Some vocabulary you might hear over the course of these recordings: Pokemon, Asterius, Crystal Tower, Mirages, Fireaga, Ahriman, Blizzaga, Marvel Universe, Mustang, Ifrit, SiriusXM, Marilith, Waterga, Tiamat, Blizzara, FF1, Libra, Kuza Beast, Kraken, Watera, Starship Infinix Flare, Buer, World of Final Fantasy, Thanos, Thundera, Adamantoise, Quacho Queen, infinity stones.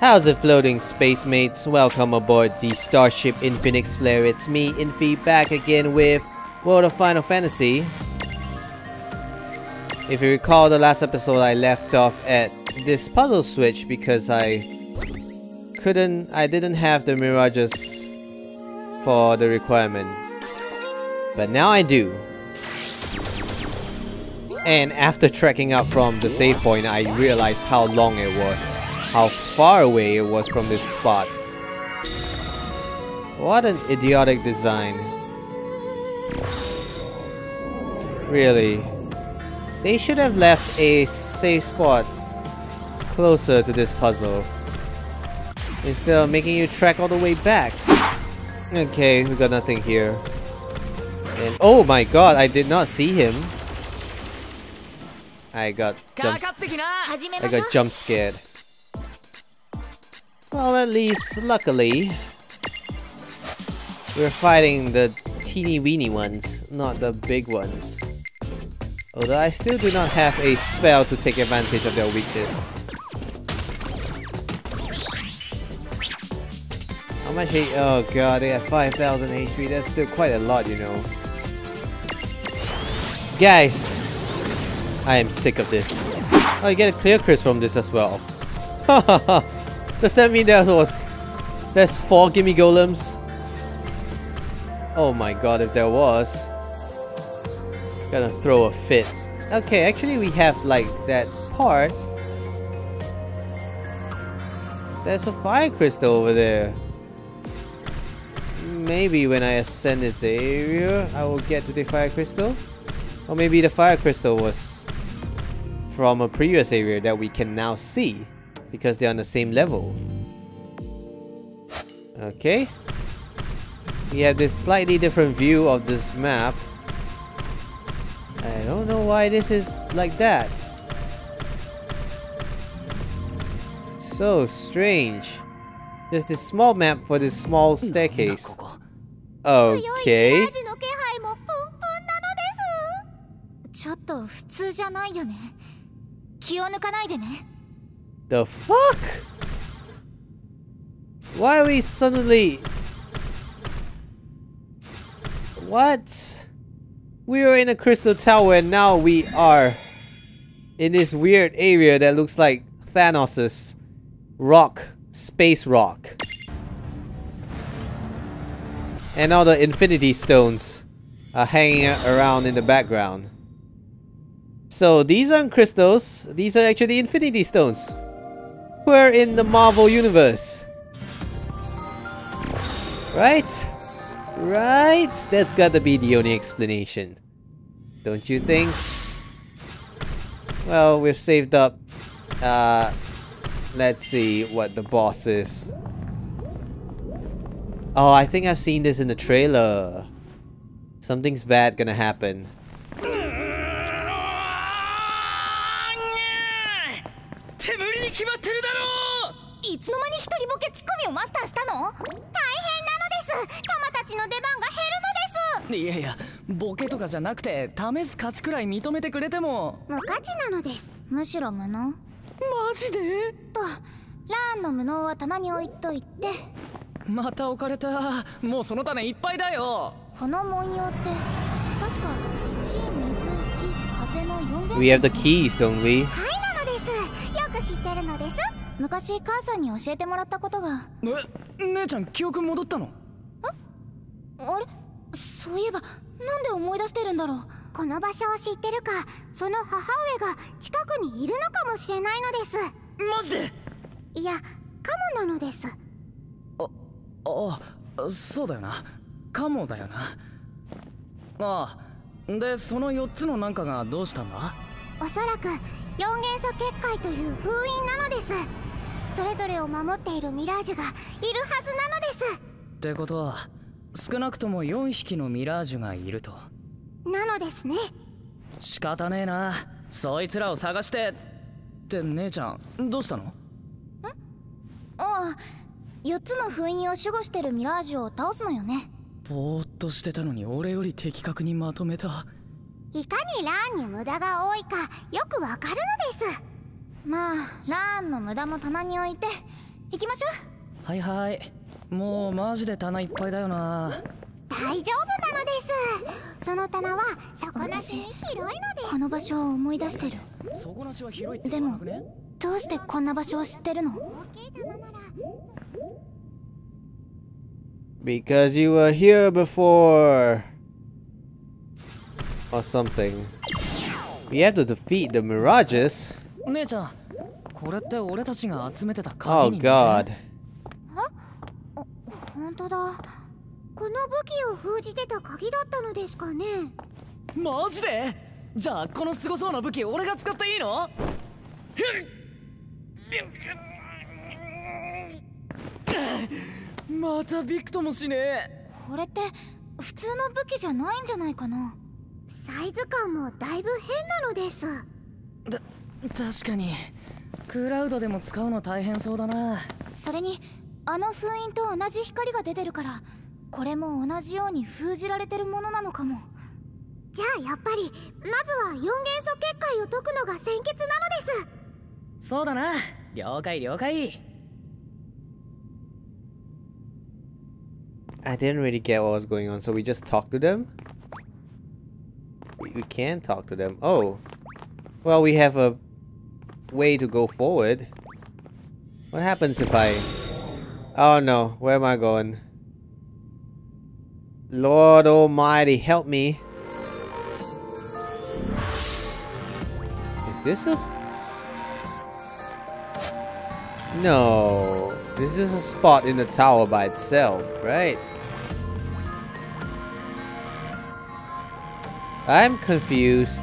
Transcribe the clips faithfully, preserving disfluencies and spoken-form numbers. How's it floating, space mates? Welcome aboard the Starship Infinix Flare. It's me, Infi, back again with World of Final Fantasy. If you recall the last episode, I left off at this puzzle switch because I couldn't, I didn't have the Mirages for the requirement. But now I do. And after trekking up from the save point, I realized how long it was, how far away it was from this spot. What an idiotic design. Really. They should have left a safe spot closer to this puzzle, instead of making you trek all the way back. Okay, we got nothing here. And oh my god, I did not see him. I got jump I got jump scared. Well, at least luckily we're fighting the teeny weeny ones, not the big ones. Although I still do not have a spell to take advantage of their weakness. How much H P? Oh god, they have five thousand H P. That's still quite a lot, you know. Guys, I am sick of this. Oh, you get a clear crisp from this as well. Does that mean there was... There's four gimme golems? Oh my god, if there was... Gonna throw a fit. Okay, actually we have like that part. There's a fire crystal over there. Maybe when I ascend this area, I will get to the fire crystal. Or maybe the fire crystal was... from a previous area that we can now see because they're on the same level. Okay, we have this slightly different view of this map. I don't know why this is like that. So strange. There's this small map for this small staircase. Okay. The fuck? Why are we suddenly... What? We were in a Crystal Tower and now we are in this weird area that looks like Thanos' rock, space rock. And all the infinity stones are hanging around in the background. So these aren't crystals, these are actually infinity stones. We're in the Marvel Universe. Right? Right? That's gotta be the only explanation. Don't you think? Well, we've saved up. Uh, let's see what the boss is. Oh, I think I've seen this in the trailer. Something's bad gonna happen. We have the keys, don't we?ねえちゃん記憶戻ったの？え？姉ちゃん、そういえばなんで思い出してるんだろう。この場所を知ってるか、その母上が近くにいるのかもしれないのです。マジで？いや、かもなのです。ああ、そうだよな。カモだよな。ああ、で、そのよっつのなんかがどうしたんだ？おそらくよん原素結界という封印なのです。 ってことは少なくともよんひきのミラージュがいると。なのですね。仕方ねえな。そいつらを探してって姉ちゃんどうしたの？ああ、よっつの封印を守護してるミラージュを倒すのよね。ぼーっとしてたのに俺より的確にまとめた。いかにランに無駄が多いかよくわかるのです。まあ、ランの無駄も棚に置いて行きましょう。はいはい、もうマジで棚いっぱいだよな。大丈夫なのです。その棚は底なしに広いのです。この場所を思い出してる。底なしは広いって言わなくね？でもどうしてこんな場所を知ってるの？ Because you were here before or something. We have to defeat the Mirages. Oh god. 本当だ。この武器を封じてた鍵だったのですかね。マジで？じゃあこのすごそうな武器俺が使っていいの？またびくともしねえ。これって普通の武器じゃないんじゃないかな。サイズ感もだいぶ変なのです。た確かにクラウドでも使うの大変そうだな。それにあの封印と同じ光が出てるからこれも同じように封じられてるものなのかも。じゃあやっぱりまずは四元素結界を解くのが先決なのです。そうだな、了解了解。 I didn't really get what was going on, so we just talked to them? We, we can talk to them. Oh. Well, we have a way to go forward. What happens if I... Oh no, where am I going? Lord almighty, help me. Is this a... No, this is a spot in the tower by itself, right? I'm confused.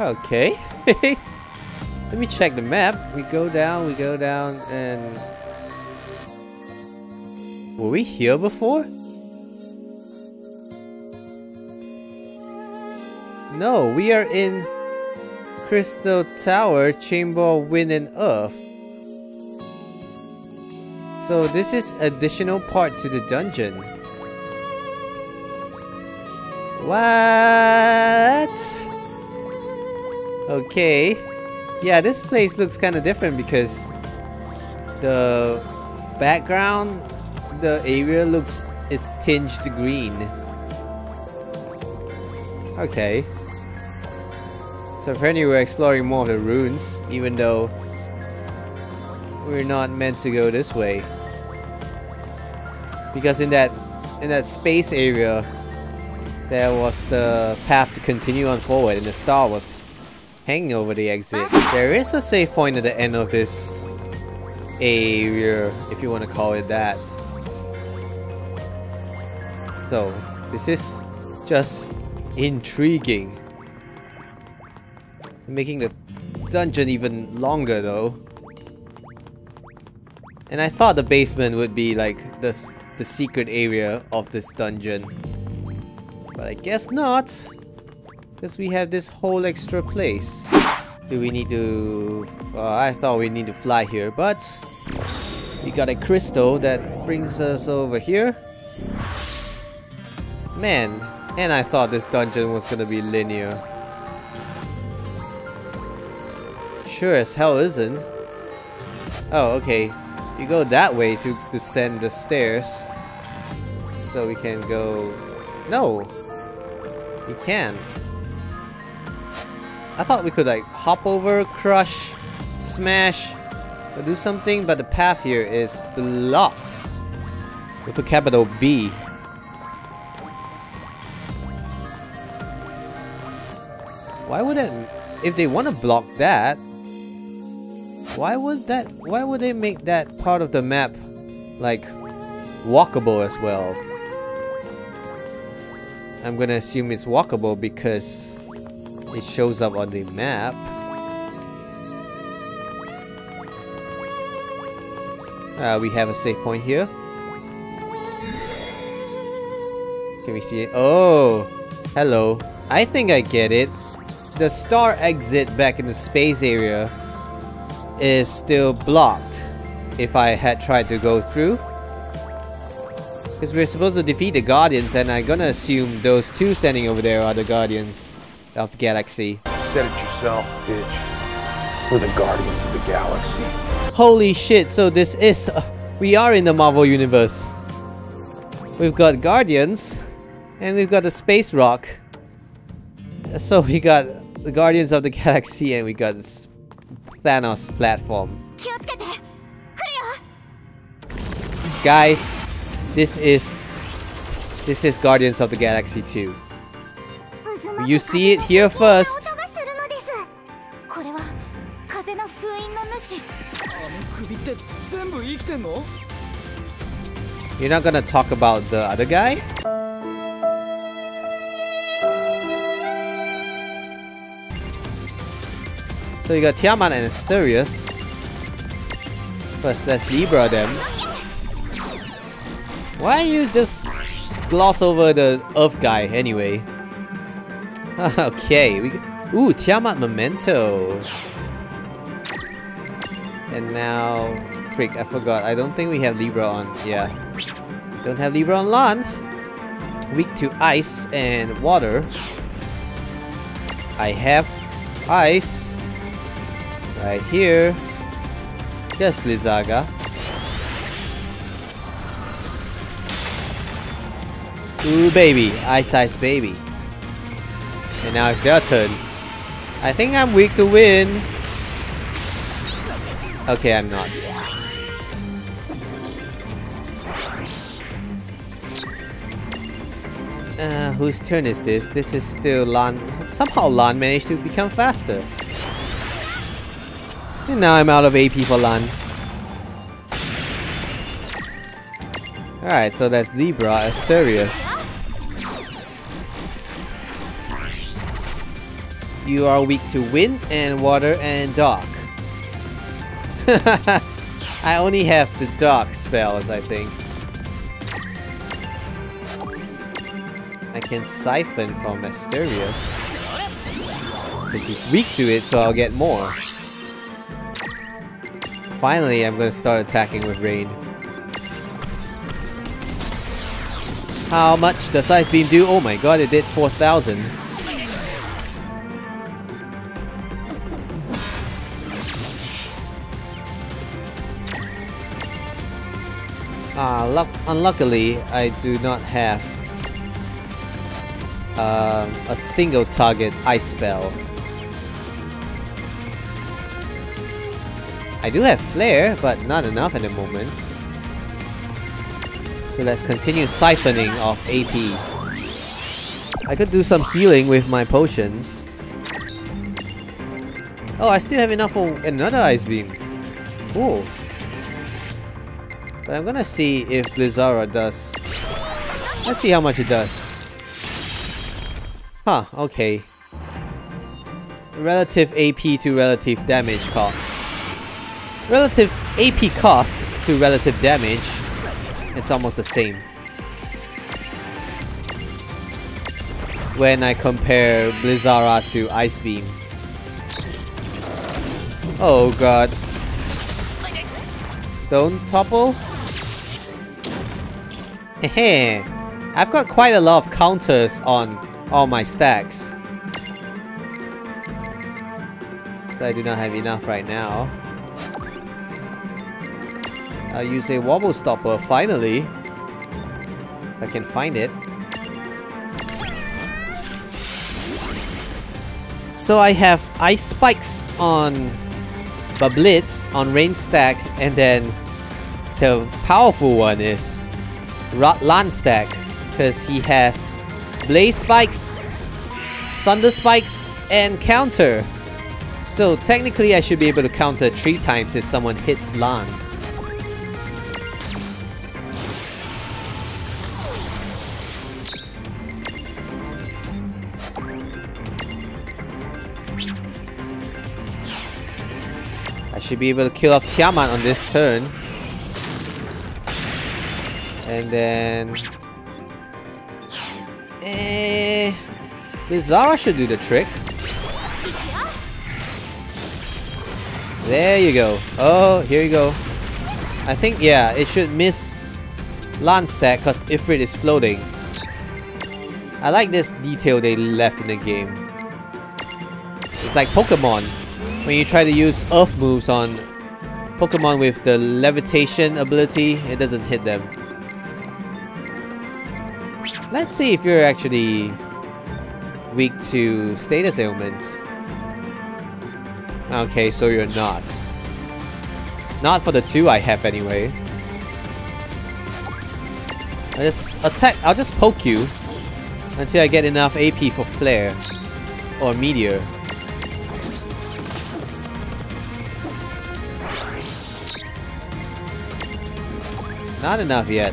Okay. Let me check the map. We go down, we go down, and... Were we here before? No, we are in Crystal Tower, Chamber of Wind and Earth. So this is additional part to the dungeon. What? Okay. Yeah, this place looks kind of different because the background, the area looks, is tinged green. Okay. So apparently we're exploring more of the ruins, even though we're not meant to go this way. Because in that in that space area there was the path to continue on forward and the star was hanging over the exit. There is a save point at the end of this area, if you want to call it that. So this is just intriguing. Making the dungeon even longer though. And I thought the basement would be like the, the secret area of this dungeon. But I guess not. Because we have this whole extra place. Do we need to... Uh, I thought we need to fly here, but... We got a crystal that brings us over here. Man. And I thought this dungeon was gonna be linear. Sure as hell isn't. Oh, okay. You go that way to descend the stairs. So we can go... No! You can't. I thought we could like hop over, crush, smash, or do something, but the path here is blocked. With a capital B. Why would it... If they want to block that... Why would that... Why would they make that part of the map... Like... Walkable as well? I'm gonna assume it's walkable because... It shows up on the map. Uh, we have a save point here. Can we see it? Oh! Hello. I think I get it. The star exit back in the space area is still blocked if I had tried to go through. Because we're supposed to defeat the guardians and I'm gonna assume those two standing over there are the guardians. of the galaxy. You said it yourself, bitch. We're the guardians of the galaxy. Holy shit, so this is... Uh, we are in the Marvel Universe. We've got Guardians, and we've got the Space Rock. So we got the Guardians of the Galaxy, and we got this Thanos platform. Guys, this is... This is Guardians of the Galaxy two. You see it here first. You're not gonna talk about the other guy? So you got Tiamat and Asterius. First, let's Libra them. Why you just gloss over the Earth guy anyway? Okay, we got, ooh, Tiamat Memento. And now... Frick, I forgot. I don't think we have Libra on. Yeah. Don't have Libra on Lan. Weak to ice and water. I have ice. Right here. Just Blizzaga. Ooh, baby. Ice, ice, baby. And now it's their turn. I think I'm weak to wind. Okay, I'm not. Uh, whose turn is this? This is still Lan. Somehow Lan managed to become faster. And now I'm out of A P for Lan. Alright, so that's Libra, Asterius. You are weak to wind and water and dark. I only have the dark spells, I think. I can siphon from Asterius. Because he's weak to it, so I'll get more. Finally, I'm gonna start attacking with rain. How much does Ice Beam do? Oh my god, it did four thousand. Uh, unluckily, I do not have um, a single target ice spell. I do have flare, but not enough at the moment. So let's continue siphoning off A P. I could do some healing with my potions. Oh, I still have enough for another ice beam. Ooh. But I'm gonna see if Blizzara does. Let's see how much it does. Huh, okay. Relative A P to relative damage cost. Relative A P cost to relative damage. It's almost the same. When I compare Blizzara to Ice Beam. Oh god. Don't topple. Heh. I've got quite a lot of counters on all my stacks. So I do not have enough right now. I'll use a wobble stopper finally. If I can find it. So I have ice spikes on but Blitz on rain stack, and then the powerful one is Lan stack, because he has blaze spikes, thunder spikes, and counter. So technically I should be able to counter three times if someone hits Lan. Should be able to kill off Tiamat on this turn. And then... Eh... Blizzara should do the trick. There you go. Oh, here you go. I think, yeah, it should miss Lan stack because Ifrit is floating. I like this detail they left in the game. It's like Pokemon. When you try to use Earth moves on Pokemon with the levitation ability, it doesn't hit them. Let's see if you're actually weak to status ailments. Okay, so you're not. Not for the two I have anyway. I'll just attack, I'll just poke you until I get enough A P for Flare or Meteor. Not enough yet.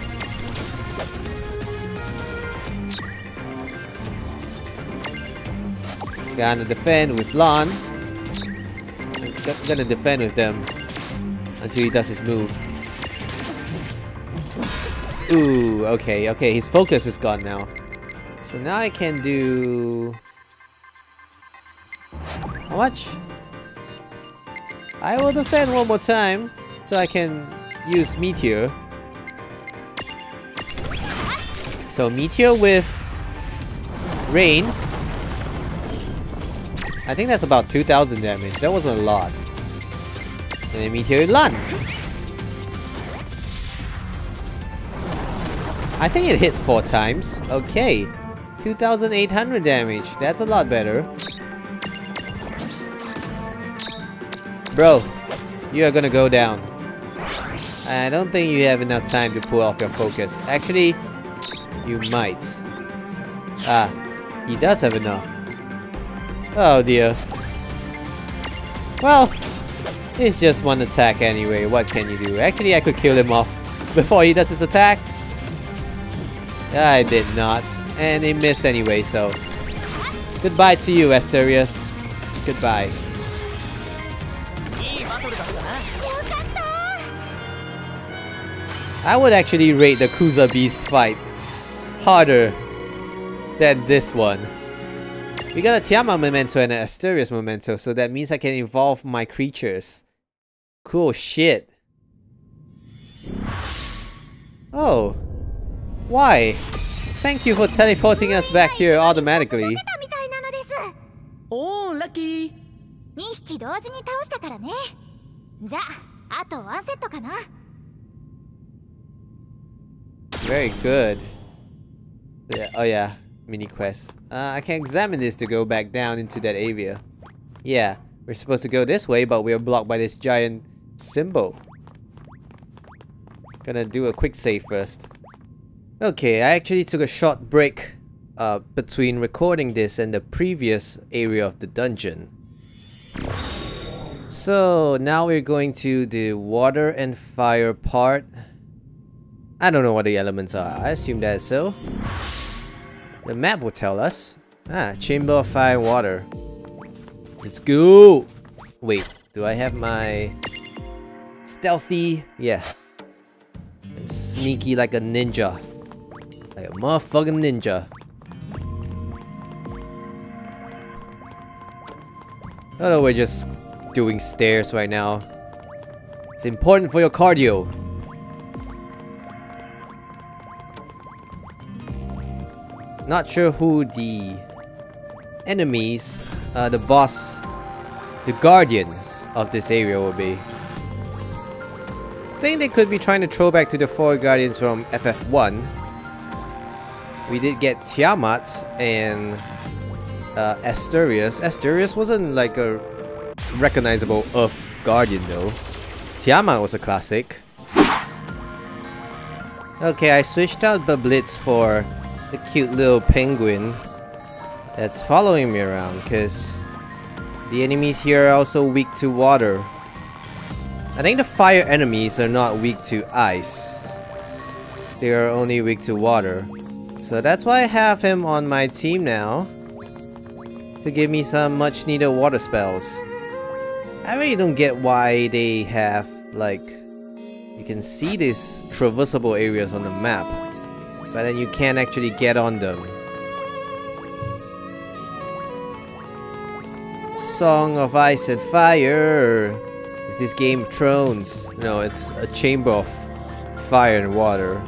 Gonna defend with Lon. I'm gonna defend with them until he does his move. Ooh, okay, okay, his focus is gone now. So now I can do... How much? I will defend one more time so I can use Meteor. So Meteor with Rain. I think that's about two thousand damage. That wasn't a lot. And then Meteor with Lun. I think it hits four times. Okay. two thousand eight hundred damage. That's a lot better. Bro, you are gonna go down. I don't think you have enough time to pull off your focus. Actually, you might. Ah, he does have enough. Oh dear. Well, it's just one attack anyway. What can you do? Actually, I could kill him off before he does his attack. I did not. And he missed anyway, so... Goodbye to you, Asterius. Goodbye. I would actually rate the Kuza Beast fight harder than this one. We got a Tiamat Memento and an Asterius Memento, so that means I can evolve my creatures. Cool shit. Oh. Why? Thank you for teleporting us back here automatically. Oh, lucky. Very good. Yeah, oh yeah, mini quest. Uh, I can examine this to go back down into that area. Yeah, we're supposed to go this way, but we're blocked by this giant symbol. Gonna do a quick save first. Okay, I actually took a short break uh, between recording this and the previous area of the dungeon. So now we're going to the water and fire part. I don't know what the elements are. I assume that is so. The map will tell us. Ah, Chamber of Fire, Water. Let's go! Wait, do I have my... Stealthy? Yeah. I'm sneaky like a ninja. Like a motherfucking ninja. Although we're just doing stairs right now. It's important for your cardio. Not sure who the enemies, uh, the boss, the guardian of this area will be. I think they could be trying to throw back to the four guardians from F F one. We did get Tiamat and uh, Asterius. Asterius wasn't like a recognizable Earth guardian though. Tiamat was a classic. Okay, I switched out Bablitz for the cute little penguin that's following me around, because the enemies here are also weak to water. I think the fire enemies are not weak to ice. They are only weak to water. So that's why I have him on my team now, to give me some much needed water spells. I really don't get why they have, like, you can see these traversable areas on the map, but then you can't actually get on them. Song of Ice and Fire! Is this Game of Thrones? No, it's a Chamber of Fire and Water.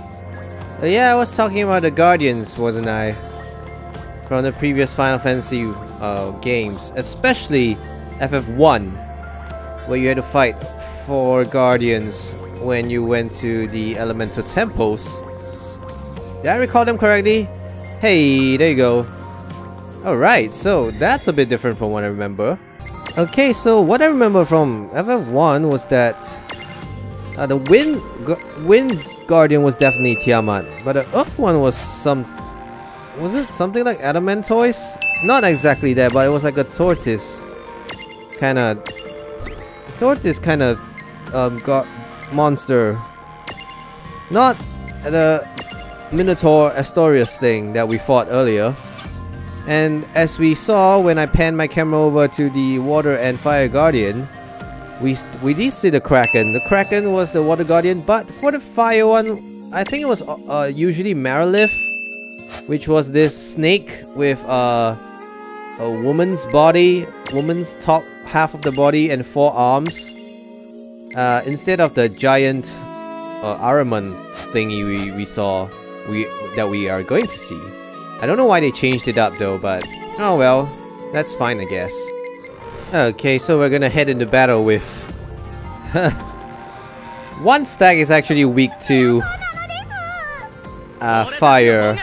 But yeah, I was talking about the Guardians, wasn't I? from the previous Final Fantasy uh, games, especially F F one, where you had to fight four guardians when you went to the elemental temples. Did I recall them correctly? Hey, there you go. Alright, so that's a bit different from what I remember. Okay, so what I remember from F F one was that uh, the wind, gu wind guardian was definitely Tiamat, but the earth one was some... was it something like Adamantoise? Not exactly that, but it was like a tortoise. Kinda... tortoise kinda um, got monster. Not the Minotaur Asterius thing that we fought earlier. And as we saw when I panned my camera over to the Water and Fire Guardian, we we did see the Kraken. The Kraken was the Water Guardian, but for the Fire one, I think it was uh, usually Marilith, which was this snake with uh, a woman's body, woman's top half of the body and four arms, uh, instead of the giant uh, Ahriman thingy we we saw we that we are going to see. I don't know why they changed it up though, but oh well, that's fine I guess. Okay, so we're gonna head into battle with... one stack is actually weak to... Uh, fire.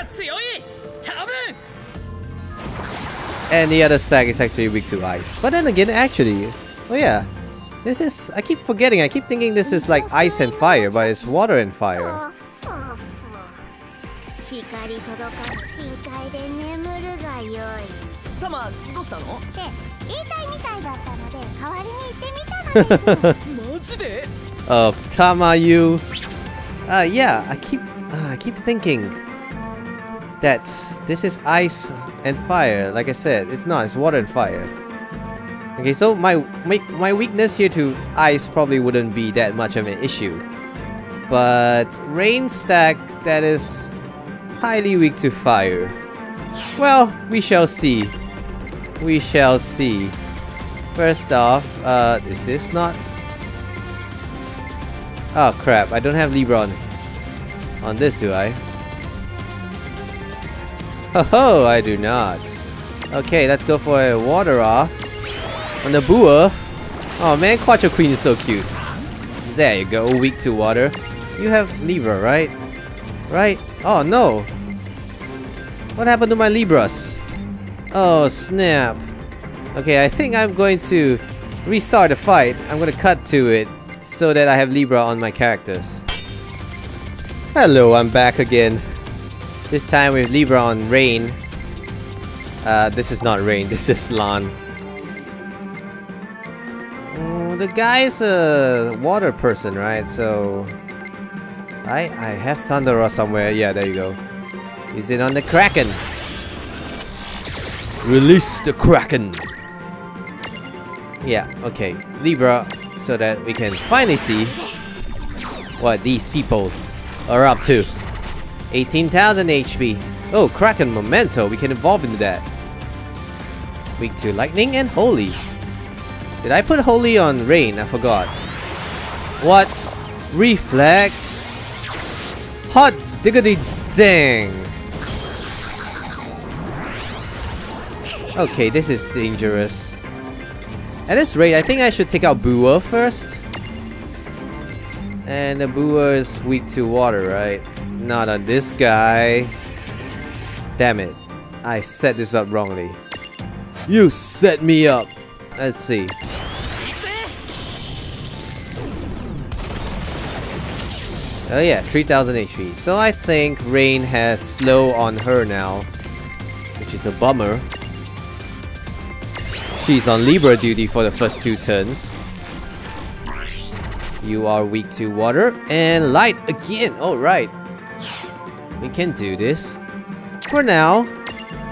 And the other stack is actually weak to ice. But then again, actually... oh yeah. This is... I keep forgetting, I keep thinking this is like ice and fire, but it's water and fire. Oh, Tama, you... Uh, yeah, I keep... Uh, I keep thinking that this is ice and fire. Like I said, it's not, it's water and fire. Okay, so my, my, my weakness here to ice probably wouldn't be that much of an issue. But rain stack, that is... highly weak to fire. Well, we shall see. We shall see. First off, uh, is this not... oh crap, I don't have Libra on, on this, do I? Ho ho, I do not. Okay, let's go for a Watera on the Buer. Oh man, Quacho Queen is so cute. There you go, weak to water. You have Libra, right? Right? Oh no! What happened to my Libras? Oh snap! Okay, I think I'm going to restart the fight. I'm gonna cut to it so that I have Libra on my characters. Hello, I'm back again. This time with Libra on Rain. Uh, this is not Rain, this is Lan. Mm, the guy's a water person, right? So... I, I have Thundera somewhere. Yeah, there you go. Use it on the Kraken. Release the Kraken. Yeah, okay. Libra, so that we can finally see what these people are up to. eighteen thousand H P. Oh, Kraken Memento. We can evolve into that. Weak to Lightning and Holy. Did I put Holy on Rain? I forgot. What? Reflect. Hot diggity dang! Okay, this is dangerous. At this rate, I think I should take out Buer first. And the Buer is weak to water, right? Not on this guy. Damn it. I set this up wrongly. You set me up! Let's see. Oh yeah, three thousand H P. So I think Rain has slow on her now, which is a bummer. She's on Libra duty for the first two turns. You are weak to water and light again. Alright. We can do this. For now,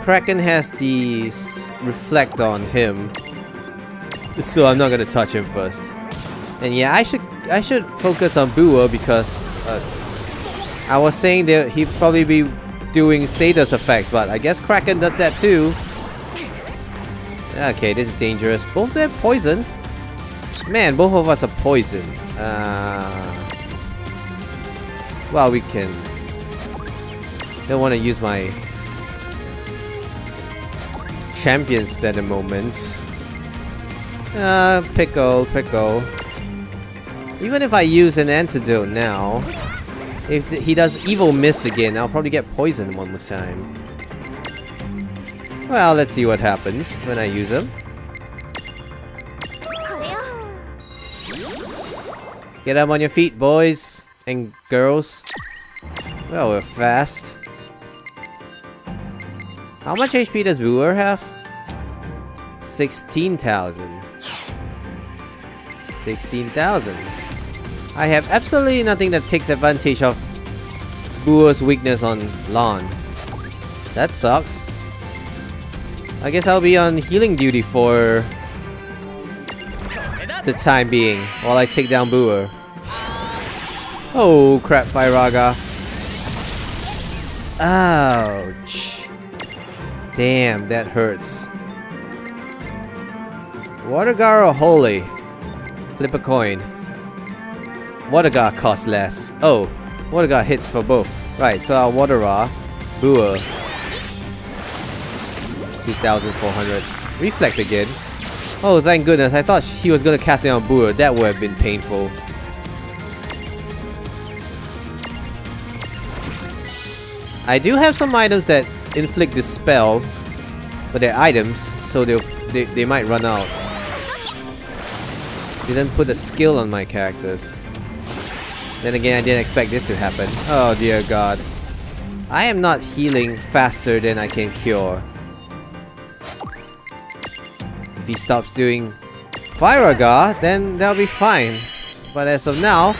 Kraken has the reflect on him, so I'm not gonna touch him first. And yeah, I should I should focus on Buer because uh, I was saying that he'd probably be doing status effects, but I guess Kraken does that too. Okay, this is dangerous. Both they're poison. Man, both of us are poison. Uh, well, we can... don't want to use my... champions at the moment. Uh, pickle, pickle. Even if I use an antidote now, if he does evil mist again, I'll probably get poisoned one more time. Well, let's see what happens when I use him. Get up on your feet, boys and girls. Well, we're fast. How much H P does Buer have? sixteen thousand. sixteen thousand. I have absolutely nothing that takes advantage of Buer's weakness on Lawn. That sucks. I guess I'll be on healing duty for the time being while I take down Buer. Oh crap, Fireaga. Ouch. Damn, that hurts. Waterga or Holy? Flip a coin. Waterga costs less. Oh, Waterga hits for both. Right, so our Watera, Buer. two thousand four hundred. Reflect again. Oh, thank goodness. I thought he was gonna cast it on Buer. That would have been painful. I do have some items that inflict the spell, but they're items, so they they might run out. Didn't put a skill on my characters. Then again, I didn't expect this to happen. Oh dear god. I am not healing faster than I can cure. If he stops doing Fireaga, then that'll be fine. But as of now...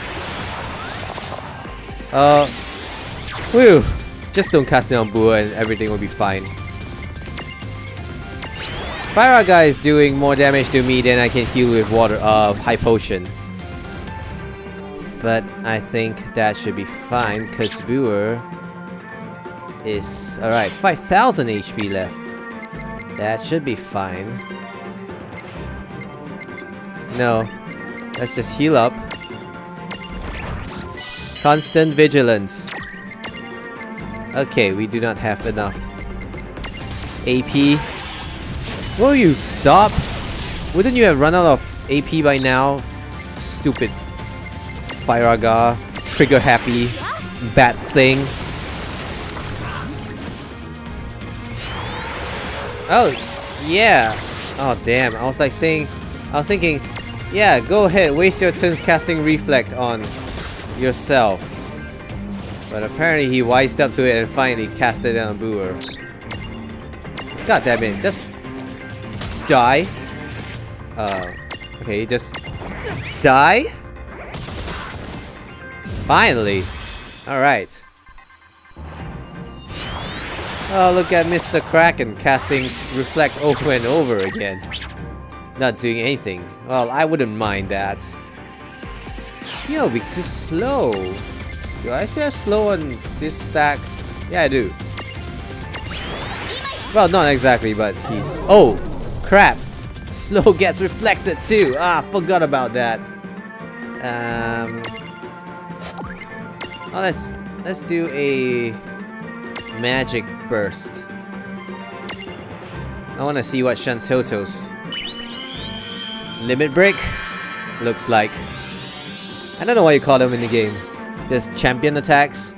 Uh... Whew! Just don't cast it on Buer and everything will be fine. Fireaga is doing more damage to me than I can heal with water, uh, high potion. But I think that should be fine, because Buer is... Alright, five thousand H P left. That should be fine. No. Let's just heal up. Constant vigilance. Okay, we do not have enough A P. Will you stop? Wouldn't you have run out of A P by now? Stupid Fireaga, trigger happy, bad thing. Oh, yeah. Oh, damn. I was like saying, I was thinking, yeah, go ahead, waste your turns casting Reflect on yourself. But apparently he wised up to it and finally cast it on Buer. God damn it, just die. Uh, okay, just die. Finally. Alright. Oh, look at Mister Kraken casting Reflect over and over again. Not doing anything. Well, I wouldn't mind that. Yo, we're too slow. Do I still have slow on this stack? Yeah, I do. Well, not exactly, but he's... Oh! Crap! Slow gets reflected too! Ah, forgot about that. Um... Oh, let's... Let's do a... Magic Burst. I wanna see what Shantoto's... Limit Break? Looks like. I don't know what you call them in the game. Just champion attacks.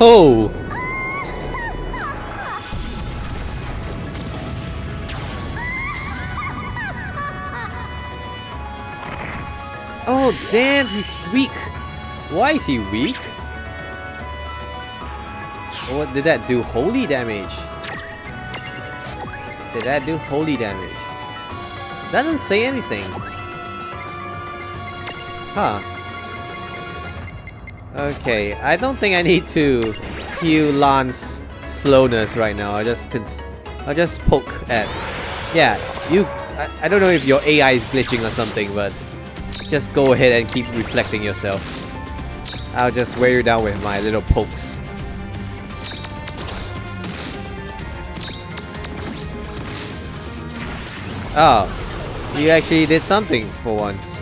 Oh! Oh damn, he's weak. Why is he weak? What did that do? Holy damage. Did that do holy damage? Doesn't say anything. Huh. Okay, I don't think I need to heal Lance's slowness right now. I just cons I just poke at. Yeah, you. I, I don't know if your A I is glitching or something, but. just go ahead and keep reflecting yourself. I'll just wear you down with my little pokes. Oh, you actually did something for once.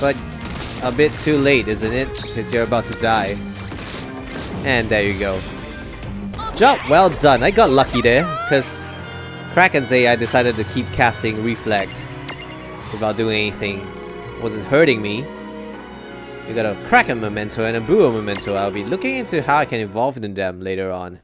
But a bit too late, isn't it? Because you're about to die. And there you go. Job well done. I got lucky there, because Kraken's A I decided to keep casting Reflect without doing anything. It wasn't hurting me. We got a Kraken Memento and a Buer Memento. I'll be looking into how I can evolve them later on.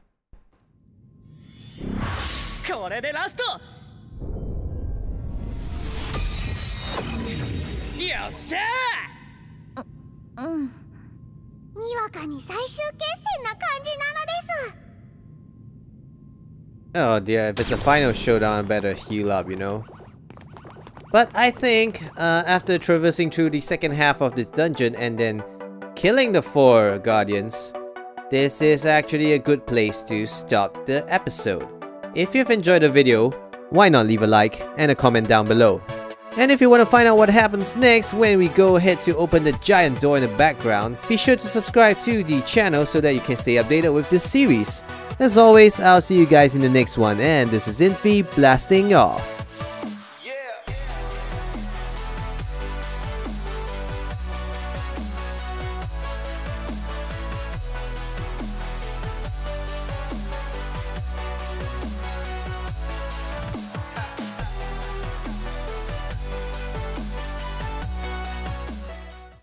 Oh dear, if it's a final showdown, I better heal up, you know. But I think uh, after traversing through the second half of this dungeon and then killing the four guardians, this is actually a good place to stop the episode. If you've enjoyed the video, why not leave a like and a comment down below. And if you want to find out what happens next when we go ahead to open the giant door in the background, be sure to subscribe to the channel so that you can stay updated with this series. As always, I'll see you guys in the next one, and this is Infi blasting off.